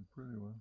did pretty well.